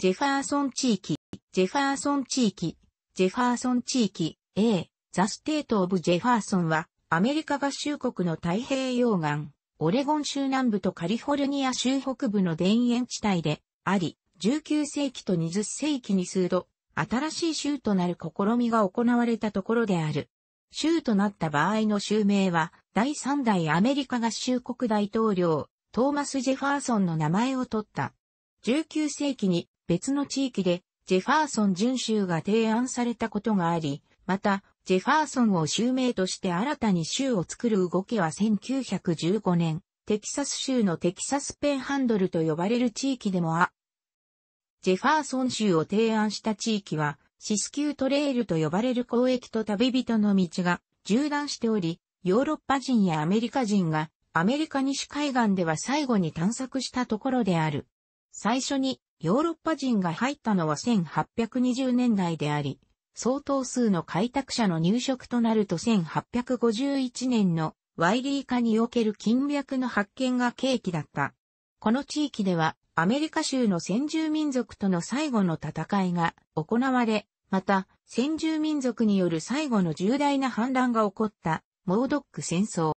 ジェファーソン地域 A、The State of Jefferson は、アメリカ合衆国の太平洋岸、オレゴン州南部とカリフォルニア州北部の田園地帯であり、19世紀と20世紀に数度、新しい州となる試みが行われたところである。州となった場合の州名は、第3代アメリカ合衆国大統領、トーマス・ジェファーソンの名前を取った。19世紀に別の地域でジェファーソン準州が提案されたことがあり、またジェファーソンを州名として新たに州を作る動きは1915年、テキサス州のテキサスペンハンドルと呼ばれる地域でもジェファーソン州を提案した地域はシスキュートレールと呼ばれる交易と旅人の道が縦断しており、ヨーロッパ人やアメリカ人がアメリカ西海岸では最後に探索したところである。最初にヨーロッパ人が入ったのは1820年代であり、相当数の開拓者の入植となると1851年のワイリー化における金脈の発見が契機だった。この地域ではアメリカ州の先住民族との最後の戦いが行われ、また先住民族による最後の重大な反乱が起こったモードック戦争。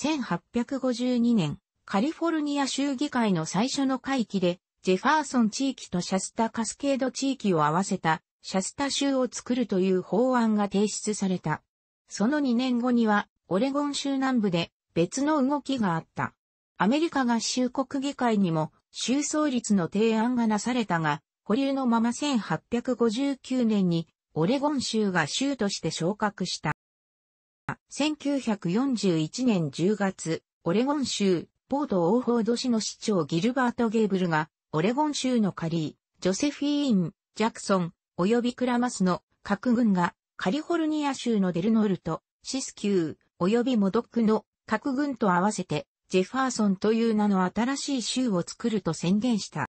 1852年、カリフォルニア州議会の最初の会期で、ジェファーソン地域とシャスタ・カスケード地域を合わせたシャスタ州を作るという法案が提出された。その2年後には、オレゴン州南部で別の動きがあった。アメリカ合衆国議会にも州創立の提案がなされたが、保留のまま1859年にオレゴン州が州として昇格した。1941年10月、オレゴン州、ポート・オーフォード市の市長ギルバート・ゲーブルが、オレゴン州のカリー、ジョセフィーン、ジャクソン、及びクラマスの各郡が、カリフォルニア州のデルノルト、シスキュー、及びモドックの各郡と合わせて、ジェファーソンという名の新しい州を作ると宣言した。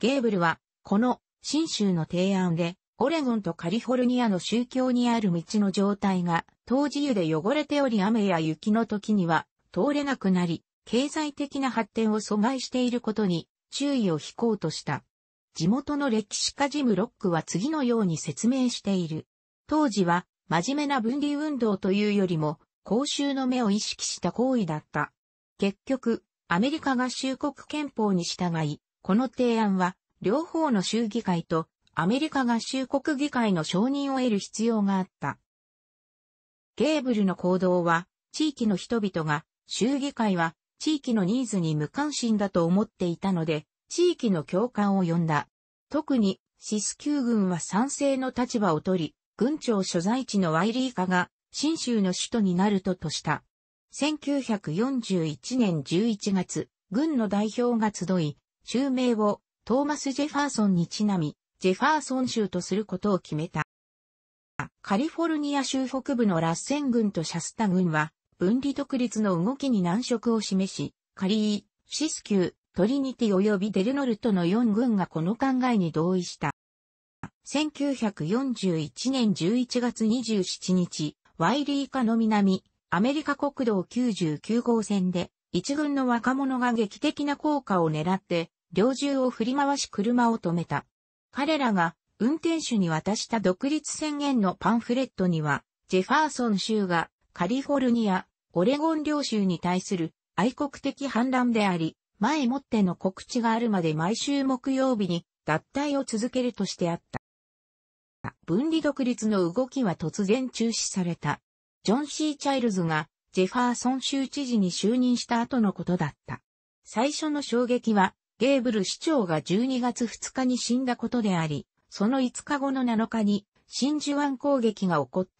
ゲーブルは、この新州の提案で、オレゴンとカリフォルニアの州境にある道の状態が、当時湯で汚れており雨や雪の時には、通れなくなり、経済的な発展を阻害していることに注意を引こうとした。地元の歴史家ジム・ロックは次のように説明している。当時は真面目な分離運動というよりも公衆の目を意識した行為だった。結局、アメリカ合衆国憲法に従い、この提案は両方の州議会とアメリカ合衆国議会の承認を得る必要があった。ゲーブルの行動は地域の人々が州議会は地域のニーズに無関心だと思っていたので、地域の共感を呼んだ。特に、シスキュー軍は賛成の立場を取り、郡庁所在地のワイリーカが、新州の首都になるとした。1941年11月、郡の代表が集い、州名をトーマス・ジェファーソンにちなみ、ジェファーソン州とすることを決めた。カリフォルニア州北部のラッセン郡とシャスタ郡は、分離独立の動きに難色を示し、カリー、シスキュー、トリニティ及びデルノルトの4郡がこの考えに同意した。1941年11月27日、ワイリーカの南、アメリカ国道99号線で、一軍の若者が劇的な効果を狙って、猟銃を振り回し車を止めた。彼らが運転手に渡した独立宣言のパンフレットには、ジェファーソン州が、カリフォルニア、オレゴン領州に対する愛国的反乱であり、前もっての告知があるまで毎週木曜日に脱退を続けるとしてあった。分離独立の動きは突然中止された。ジョン・C・チャイルズがジェファーソン州知事に就任した後のことだった。最初の衝撃は、ゲーブル市長が12月2日に死んだことであり、その5日後の7日に真珠湾攻撃が起こった。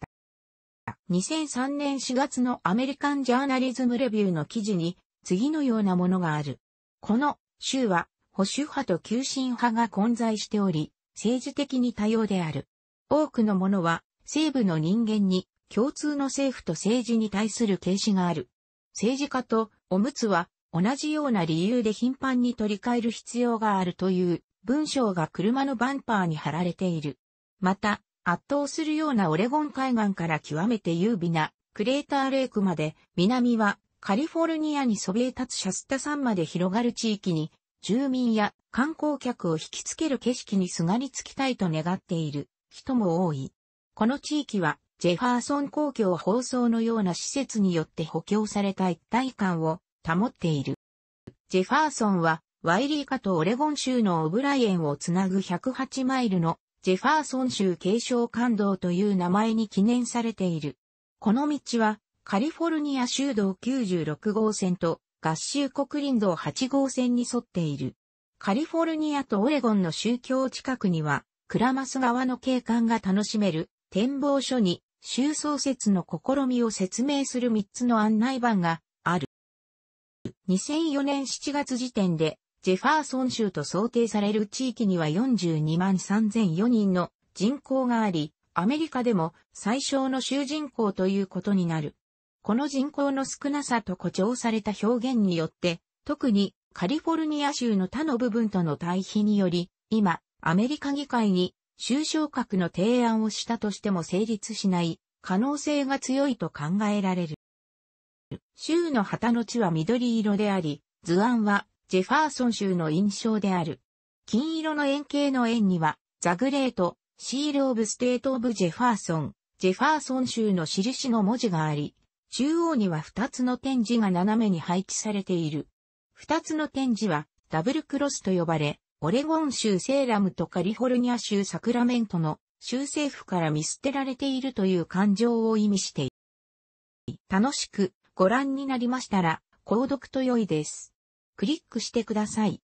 2003年4月のアメリカンジャーナリズムレビューの記事に次のようなものがある。この州は保守派と急進派が混在しており、政治的に多様である。多くの者は西部の人間に共通の政府と政治に対する軽視がある。政治家とおむつは同じような理由で頻繁に取り替える必要があるという文章が車のバンパーに貼られている。また、圧倒するようなオレゴン海岸から極めて優美なクレーターレイクまで、南はカリフォルニアにそびえ立つシャスタ山まで広がる地域に住民や観光客を引きつける景色にすがりつきたいと願っている人も多い。この地域はジェファーソン公共放送のような施設によって補強された一体感を保っている。ジェファーソンはワイリーカとオレゴン州のオブライエンをつなぐ108マイルのジェファーソン州継承環道という名前に記念されている。この道はカリフォルニア州道96号線と合衆国林道8号線に沿っている。カリフォルニアとオレゴンの州境近くにはクラマス川の景観が楽しめる展望所に州創設の試みを説明する3つの案内板がある。2004年7月時点でジェファーソン州と想定される地域には423,004人の人口があり、アメリカでも最小の州人口ということになる。この人口の少なさと誇張された表現によって、特にカリフォルニア州の他の部分との対比により、今、アメリカ議会に州昇格の提案をしたとしても成立しない可能性が強いと考えられる。州の旗の地は緑色であり、図案はジェファーソン州の印象である。金色の円形の円には、ザ・グレート・シール・オブ・ステート・オブ・ジェファーソン、ジェファーソン州の印の文字があり、中央には2つの点字が斜めに配置されている。2つの点字は、ダブルクロスと呼ばれ、オレゴン州セーラムとカリフォルニア州サクラメントの州政府から見捨てられているという感情を意味している。楽しくご覧になりましたら、購読と良いです。クリックしてください。